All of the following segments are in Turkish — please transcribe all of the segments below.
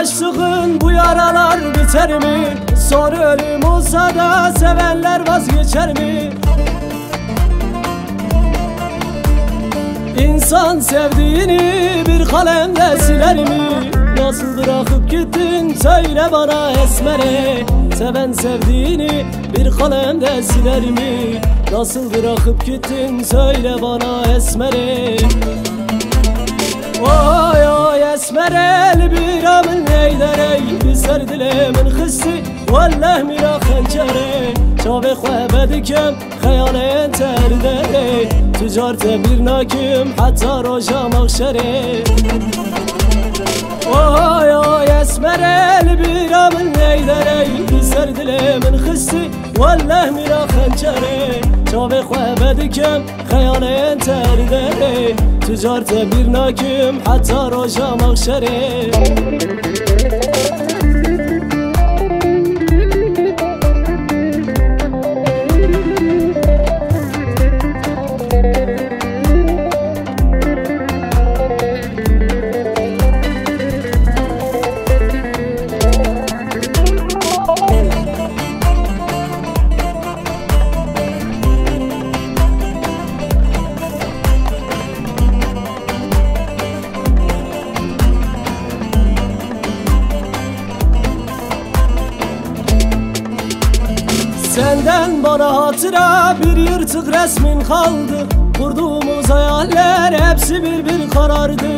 aşkın bu yaralar biter mi? Son ölüm olsa da sevenler vazgeçer mi? İnsan sevdiğini bir kalemle siler mi? Nasıl bırakıp gittin söyle bana esmeri. Seven sevdiğini bir kalemle siler mi? Nasıl bırakıp gittin söyle bana esmeri. Oy oy esmer el biramın eylerey Bizler dilemin hıssi Vallah mira khencere Çave khwebedikem Kheyalen terdere Tücarte bir nakim Hatta roja mahşere Oy oy esmer el biramın eylerey Bizler dilemin hıssi Vallah mira khencere Çave khwebedikem Kheyalen terdere Ticarete bir nakim, hatta roja mahşere. Senden bana hatıra bir yırtık resmin kaldı Kurduğumuz hayaller hepsi bir bir karardı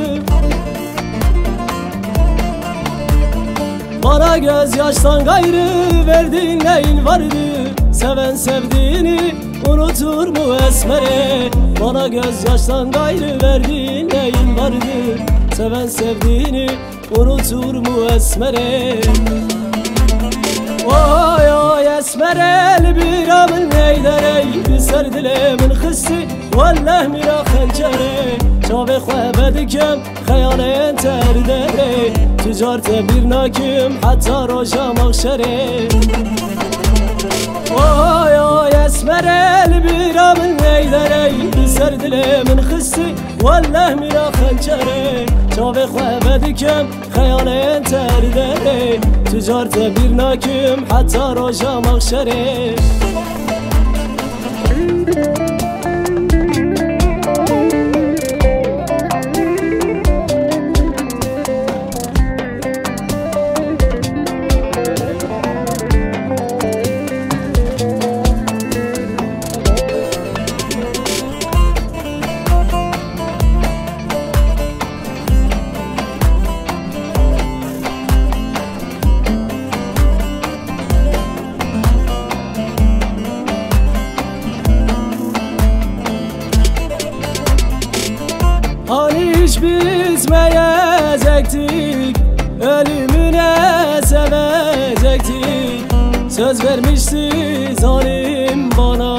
Bana gözyaştan gayrı verdiğin neyin vardı Seven sevdiğini unutur mu esmeri Bana gözyaştan gayrı verdiğin neyin vardı Seven sevdiğini unutur mu esmeri Oy oy esmer el biramın eylerey Bizler dilemin hıssi Vallah mira khencere Çave khwebedikem Kheyalen terdere Ticarete bir nakim Hatta roja mahşere Oy oy esmer el biramın eylerey Bizler dilemin hıssi Vallah mira khencere Çave khwebedikem Kheyalen terdere Ticarete bir nakim hatta roja mahşere Hiçbir içmeyecektik, ölümüne sevecektik Söz vermişti zalim bana,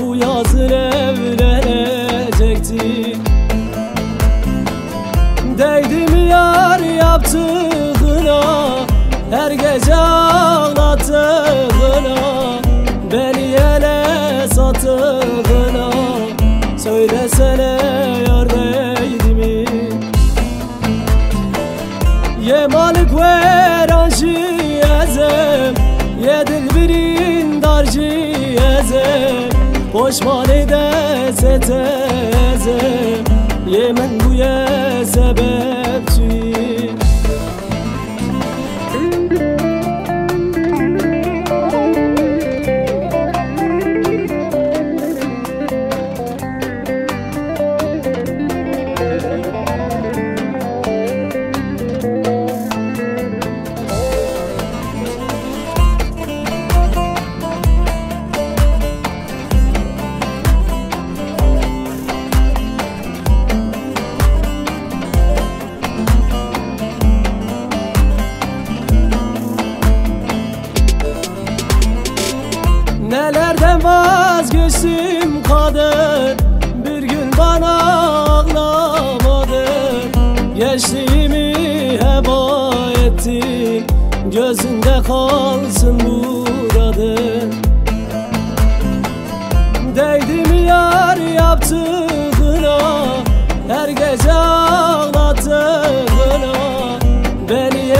bu yazın evlenecektik Değdi mi yar yaptığına, her gece ağlattığına Beni ele sattığına, söylesene yar Ye malik veranji ezem Ye dilbirin darji ezem Poşman edes etezem Ye men bu ye sebepçi Nelerden vazgeçtim kader Bir gün bana ağlamadı Gençliğimi heba ettin Gözünde kalsın burada Değdi mi yar yaptığına Her gece ağlattığına Beni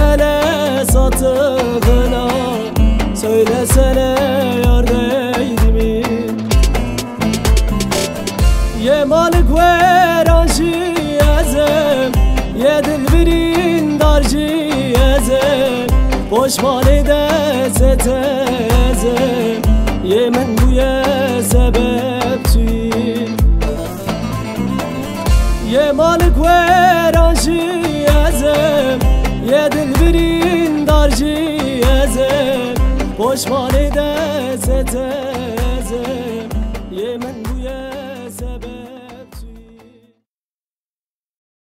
یه مالک ویرانشی ازم، یه دلبرین دارجی ازم، پشمالی دست ازم، یه من بویه سببچی. یه مالک ویرانشی ازم، یه دلبرین دارجی ازم، پشمالی دست ازم، یه من